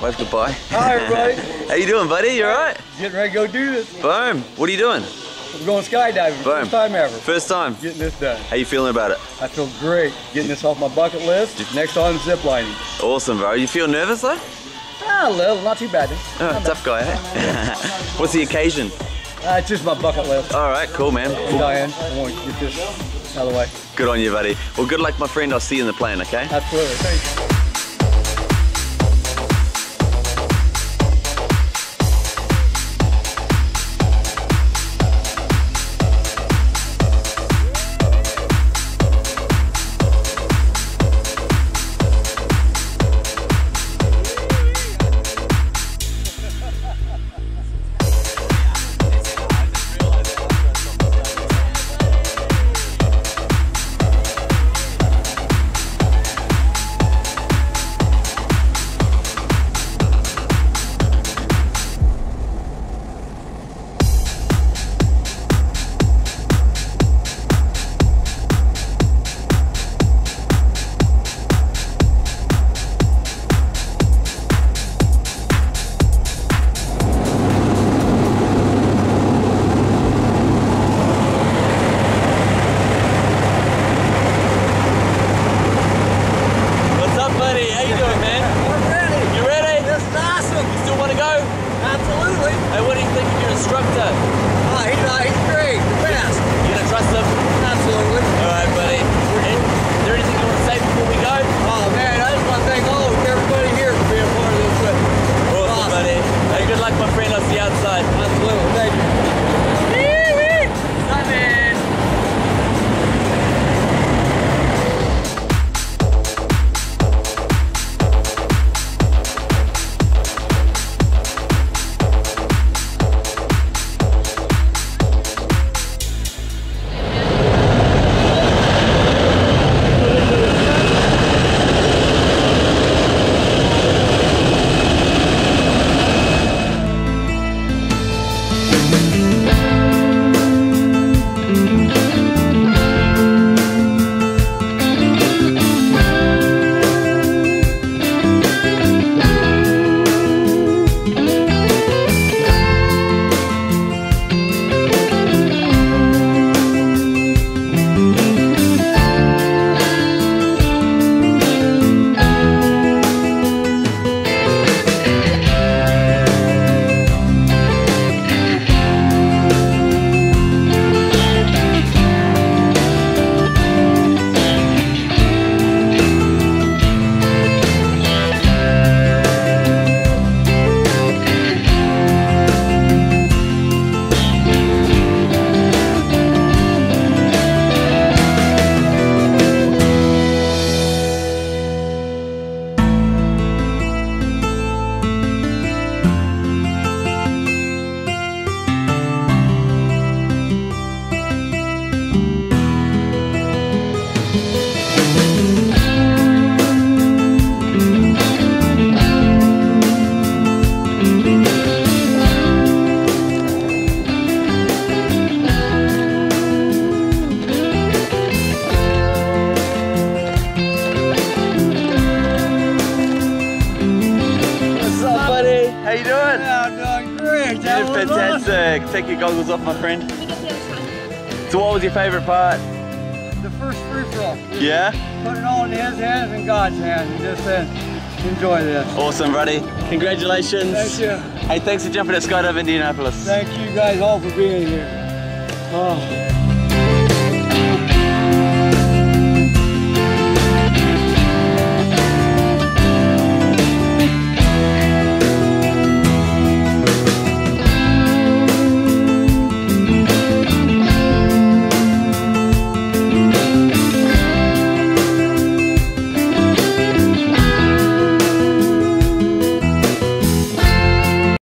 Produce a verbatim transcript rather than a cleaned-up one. Wave goodbye. Hi everybody. How you doing, buddy? You alright? Getting ready to go do this. Boom. What are you doing? We're going skydiving. Boom. First time ever. First time. Getting this done. How you feeling about it? I feel great. Getting this off my bucket list. Next on ziplining. Awesome, bro. You feel nervous though? Ah, a little. Not too bad. Oh, tough guy, eh? What's the occasion? Uh, it's just my bucket list. Alright, cool, man. Cool. Diane, I want to get this out of the way. Good on you, buddy. Well, good luck, my friend. I'll see you in the plane, okay? Absolutely. Thanks. Fantastic. Take your goggles off, my friend. So what was your favorite part? The first free-for-all. Yeah? Put it all in his hands and God's hands and just uh, enjoy this. Awesome, buddy. Congratulations. Thank you. Hey, thanks for jumping at Skydive Indianapolis. Thank you guys all for being here. Oh.